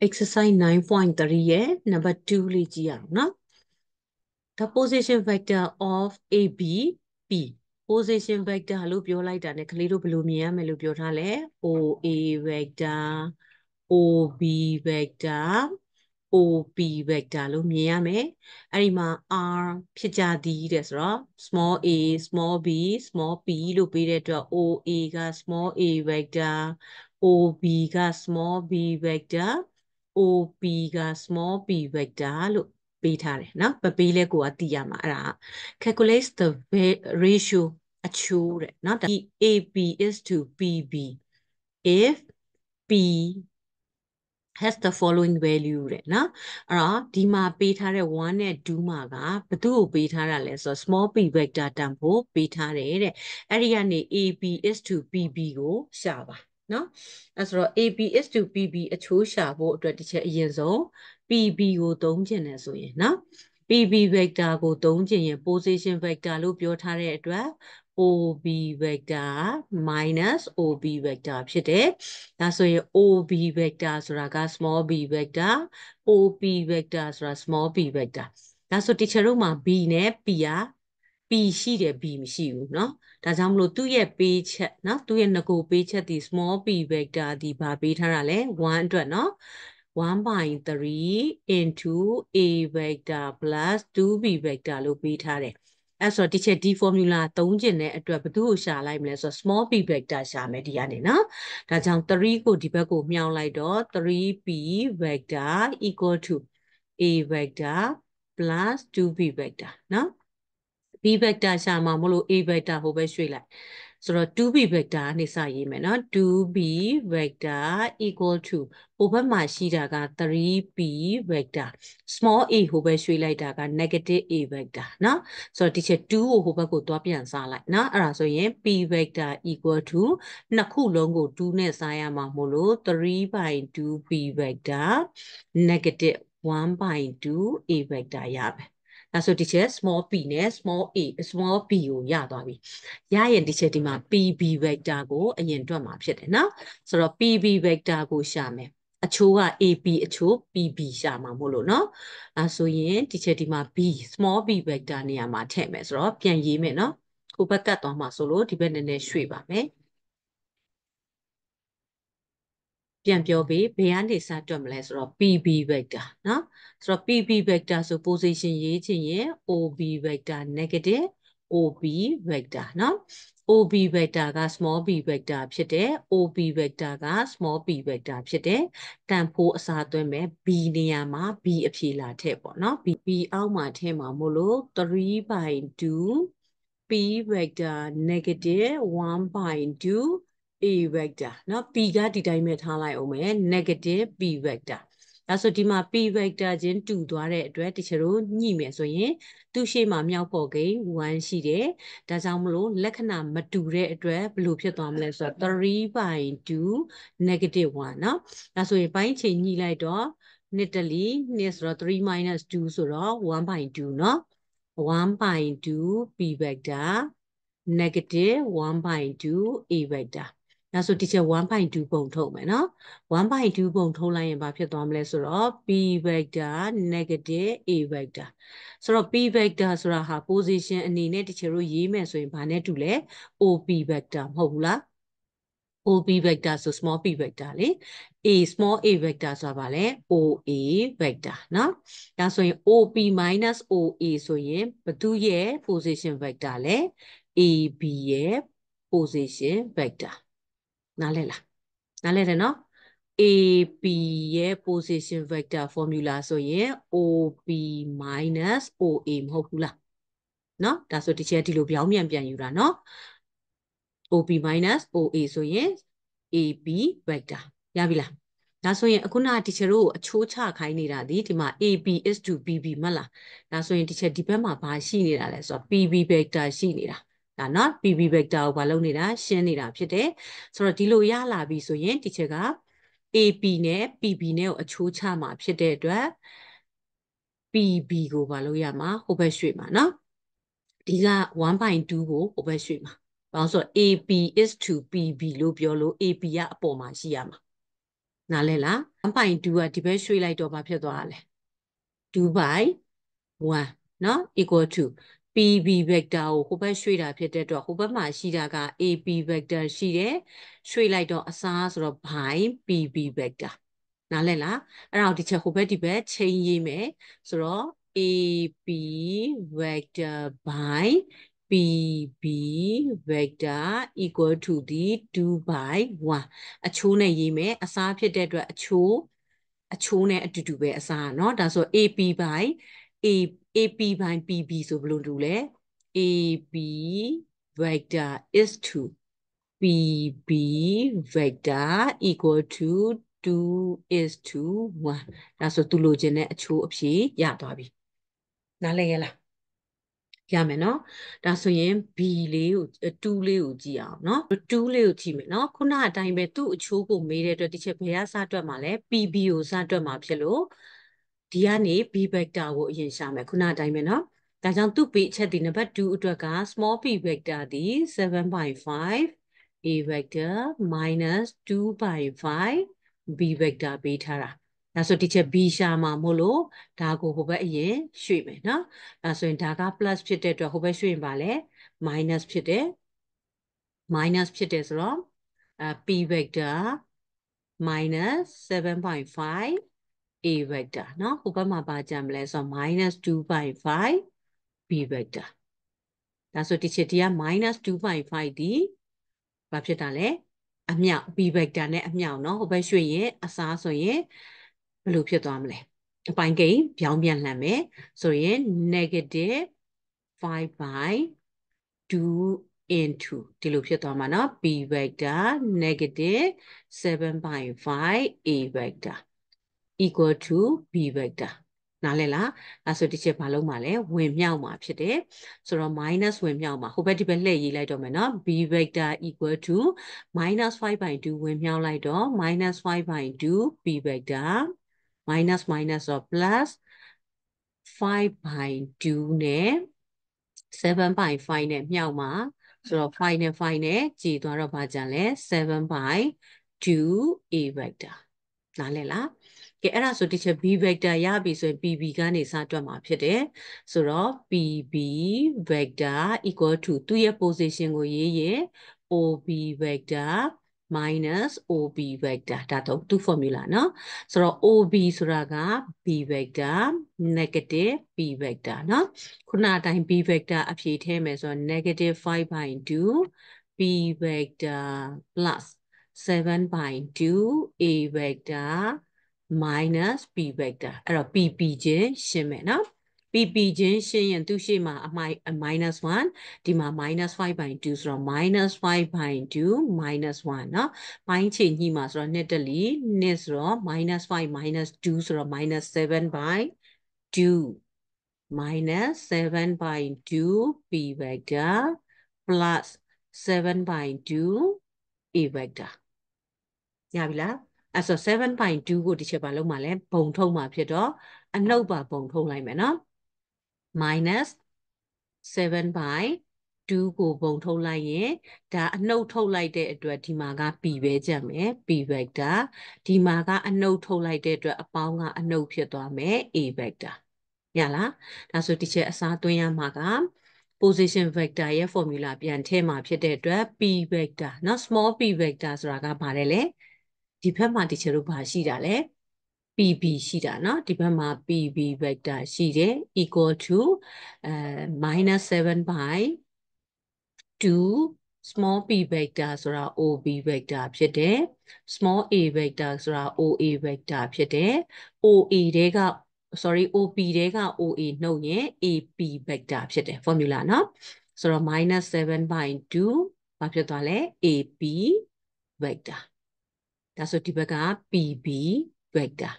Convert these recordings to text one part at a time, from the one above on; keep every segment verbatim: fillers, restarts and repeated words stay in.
Exercise nine point three है number two लीजिए आप ना the position vector of A B P position vector ဟလို့ပြောလိုက်တာ ਨੇ ခလေးတို့ဘယ်လိုမြင်ရမလဲလို့ပြောထားလဲ O A vector O B vector O P vector လို့မြင်ရမယ်အဲ့ဒီမှာ R ဖြစ်ကြသည်တဲ့ဆိုတော့ small a small b small p လို့ပေးတဲ့အတွက် O A က small a vector O B က small b vector O P က small p vector လို့ပေးထားတယ်เนาะပပေးလဲကိုကသိရမှာအဲ့ဒါ calculate the ratio အချိုးတဲ့เนาะ A P is to P B if P has the following value တဲ့เนาะအဲ့တော့ဒီမှာပေးထားတဲ့one နဲ့twoမှာကဘသူ့ကိုပေးထားတာလဲဆိုတော့ small p vector တန်ဖို့ပေးထားတယ်တဲ့အဲ့ဒီကနေ A P is to P B ကိုရှာပါနော်အဲ့ဆိုတော့ A B is to P B အချိုးရှာဖို့အတွက်တစ်ချက်အရင်ဆုံး P B ကိုသုံးကျင်တယ်ဆိုရင်နော် P B vector ကိုသုံးကျင်ရင် position vector လို့ပြောထားတဲ့အတွက် O B vector minus O B vector ဖြစ်တယ်ဒါဆိုရင် O B vector ဆိုတာက small b vector O P vector ဆိုတာ small p vector ဒါဆို teacher တို့မှာ B နဲ့ P อ่ะ P ရှိတယ် B မရှိဘူးเนาะဒါကြောင့်မလို့သူ့ရဲ့ပေးချက်เนาะသူ့ရဲ့ငကိုပေးချက်ဒီ small p vector ဒီဘာပေးထားတာလဲoneအတွက်เนาะ one by three into a vector plus two b vector လို့ပေးထားတယ်အဲ့ဆိုတော့ဒီချက် d formula သုံးကျင်တဲ့အတွက်ဘယ်သူ့ကိုရှာလိုက်မလဲဆိုတော့ small p vector ရှာမယ်ဒီကနေเนาะဒါကြောင့်threeကိုဒီဘက်ကိုမြှောက်လိုက်တော့ three p vector equal to a vector plus two b vector เนาะB vector ရှာမှာမလို့ A vector ဟိုပဲရွှေ့လိုက်ဆိုတော့ two b vector အနေစရေးမယ်နော် two b vector equal to ဟိုဘက်မှာရှိတာက three p vector small a ဟိုပဲရွှေ့လိုက်တာက negative a vector နော်ဆိုတော့ဒီချက်twoကိုဟိုဘက်ကိုသွားပြန်စားလိုက်နော်အဲ့ဒါဆိုရင် p vector equal to နှစ်ခုလုံးကိုtwoနဲ့စားရမှာမလို့three by two p vector negative one by two a vector ရမယ်ဒါဆိုဒီချက် small p နဲ့ small a small p ကိုရသွားပြီရရင်ဒီချက်ဒီမှာ pb vector ကိုအရင်တွက်မှာဖြစ်တယ်နော်ဆိုတော့ pb vector ကိုရှာမယ်အချိုးက ap အချိုး pb ရှာမှာမို့လို့နော်ဒါဆိုရင်ဒီချက်ဒီမှာ b small p vector နေရာမှာထည့်မယ်ဆိုတော့ပြန်ရေးမယ်နော်ဟိုဘက်ကတ်သွားမှာဆိုလို့ဒီဘက်နည်းနည်းရွှေ့ပါမယ်ပြန်ပြောပြီးဘယ်အနေစတွက်မလဲဆိုတော့ P B vector เนาะဆိုတော့ P B vector ဆို position ရေးချင်ရင် O B vector negative O B vector เนาะ O B vector က small p vector ဖြစ်တယ် O B vector က small p vector ဖြစ်တယ်တန်ဖိုးအစားသွင်းမယ် B နေရာမှာ B အဖြေလာထည့်ပေါ့เนาะ B B အောက်မှာထည့်မှာမို့လို့three by two P vector negative one by two A vector เนาะ P ကဒီတိုင်းပဲထားလိုက်အောင်မယ် negative P vector ဒါဆိုဒီမှာ P vector ချင်းတူသွားတဲ့အတွက်တချို့ညှိမယ်ဆိုရင်သူ့ရှေ့မှာမြောက်ဖို့ကိန်းoneရှိတယ်ဒါကြောင့်မလို့လက္ခဏာမတူတဲ့အတွက်ဘယ်လိုဖြစ်သွားမလဲဆိုတော့three by two negative one เนาะဒါဆိုရင်ပိုင်းချိန်ညှိလိုက်တော့နှစ်တလီနှစ်ဆိုတော့three minus twoဆိုတော့one by twoเนาะone by two P vector negative one by two a vector ဒါဆိုဒီချက်one by twoပုံထုတ်မယ်နော်one by twoပုံထုတ်လိုက်ရင်ဘာဖြစ်သွားမလဲဆိုတော့ p vector negative a vector ဆိုတော့ p vector ဆိုတာဟာ position အနေနဲ့တချို့ရေးမယ်ဆိုရင်ဘာနဲ့တူလဲ op vector မဟုတ်ဘူးလား op vector ဆို small p vector လေ a small a vector ဆိုတာဘာလဲ oa vector နော်ဒါဆိုရင် op minus oa ဆိုရင်ဘသူရဲ့ position vector လဲA B ရဲ့ position vector နားလည်လားနားလည်တယ်နော် A B ရဲ့ position vector formula ဆိုရင် O B minus O A မဟုတ်ဘူးလားနော်ဒါဆိုဒီချက်ဒီလိုပြောင်းပြန်ပြန်ယူတာနော် O B minus O A ဆိုရင် A B vector ရပြီလားဒါဆိုရင်အခုနကဒီချက်ကိုအချိုးချခိုင်းနေတာဒီဒီမှာ A B is to P B မဟုတ်လားဒါဆိုရင်ဒီချက်ဒီဘက်မှာဘာရှိနေတာလဲဆိုတော့ P B vector ရှိနေတာဒါနော် P B vector ကိုဘာလုပ်နေတာရှင်းနေတာဖြစ်တယ်ဆိုတော့ဒီလိုရလာပြီဆိုရင်ဒီချက်က A P နဲ့ P B နဲ့ကိုအချိုးချမှာဖြစ်တဲ့အတွက် P B ကိုဘာလုပ်ရမှာဟိုဘက်ရွှေ့မှာနော်ဒီကone by twoကိုဟိုဘက်ရွှေ့မှာဘာလို့ဆိုတော့ A P is to P B လို့ပြောလို့ A P ကအပေါ်မှာရှိရမှာနားလဲလား one by two are divided by two by two. Two by one, no equal to P B vector. Who by three are divided by who by my side A B vector. Side three like the asas or by P B vector. Now let us now teacher who by debate change me so A B vector by P B vector equal to the two by one. A chune ye me a sapia dead a chu a chune a to do a sa no that's so A P by A A P by P B so blue rule A B vector is two P B vector equal to two is two one. That's so two logene a chu of she ya dobby. Now lay क्या में ना दासो ये B ले to ले उचिया ना to ले उची में ना कुना टाइम में तू छोको मेरे तो दिखे भैया साथ में माले पी बी हो साथ में आप चलो दिया ने बी बैक्टर वो ये शाम है कुना टाइम में ना ताज़ा तू पीछे दिन पर टू उठा का small B vector the seven by five A vector minus two by five B vector बेठा So teacher B Shama Molo, Tago Hoba Ye, Shwim, no? So in Taga plus Pite to Hoba Shwim Vale, minus Pite, minus Pite's wrong, P vector minus seven by five, A vector, no? Hoba Maba Jamle, so minus two by five, B vector. That's what teacher dear minus two by five D, Babshetale, Amya, B vector, Amya, no? Hoba Shwe, Asaso ye. Loop your domle. Pine game, Pyongyang lame. So in negative five by two into Tilupia domana, B vector, negative seven by five, A vector equal to B vector. Nalela, as a teacher palomale, wim yauma pide. So minus wim yauma. Hobetibele like domana, B vector equal to minus five by two, wim yau like dom, minus five by two, B vector. Minus minus or plus five by two ne seven by five ne miao ma so five ne five ne ji twa ro ba jan le seven by two A vector na le la ke era so teacher B vector ya bi so P B ka ni sa twat ma phit de so ro P B vector equal to tu ye position ko ye ye O B vector minus O B vector. That's the formula, no? So O B is B vector, negative B vector, no? Kuna time B vector appeared here, so negative five by two, B vector plus seven by two, A vector minus B vector. Error B B J, shame, no? B B J, she and two she ma minus one, Dima minus five by two, so minus five by two, minus one, no? Pine chain he must run Natalie, Nisro, minus five minus two, so minus seven by two, minus seven by two, B vector, plus seven by two, A vector. Yavila, as a seven by two, go to Chapalo Malem, Pontoma Piedo, and no bar Pontoma Mena. Minus seven by two go bong to line ye da no to like the address dimaga P vector me P vector dimaga a no to like the address a a no pieto me A vector. Yala, that's what teacher Asatoya Magam position vector ye formula pian tema piedra P vector, not small P vectors raga parele, dipema teacher Ubashidale. P B shida, no? Dipama P B vector shida equal to uh, minus seven by two small p vector sora O B vector shida small a vector sora O A vector shida O A dega sorry O B dega O A no ye A P vector shida formula no? Sora minus seven by two papshetale A P vector. That's what tipaga P B vector.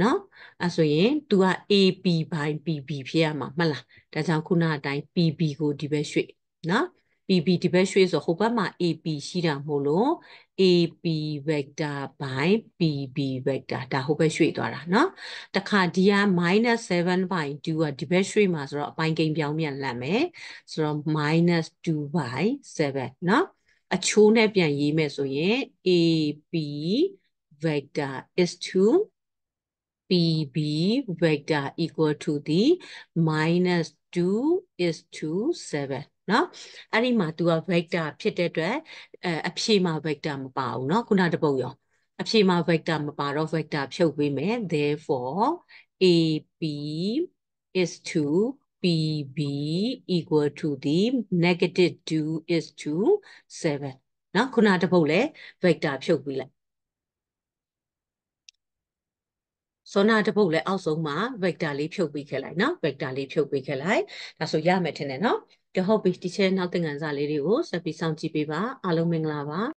No, as we do a A P by P B Piama Mala, that's how Kuna time P B go debeshui. No, P B debeshui is a Hobama A P Shida Molo, A P vector by P B vector, the Hobeshui Dora. No, the Cardia minus seven by two a debeshui Masra by Game Yami and Lame, so minus two by seven. No, a chone Pian Yime so ye A P vector is two. P B vector equal to the minus two is to seven. No, Arima to a vector, Pitetra, a Pshima vector, Pau, no, Kunadaboyo. A Pshima vector, Paro vector, show women, therefore, A B is to P B equal to the negative two is to seven. No, Kunadabole, vector, show women. So now the pole also ma vector leap should be collide, no vector leap should be collide. That's so yeah, metin, no. The hobby teacher nothing and salary was a piece of chipiva, aluming lava.